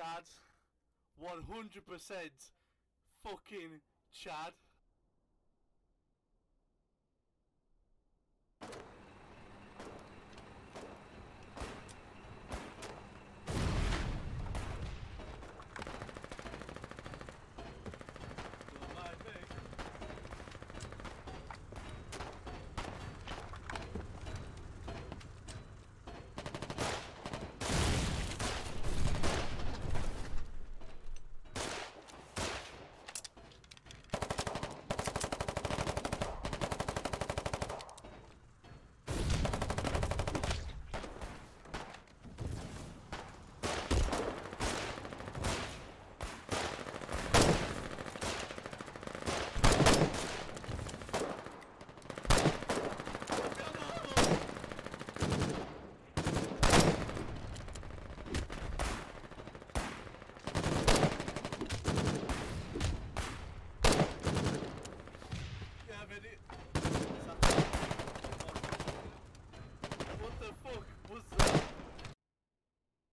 Chad. 100% fucking Chad.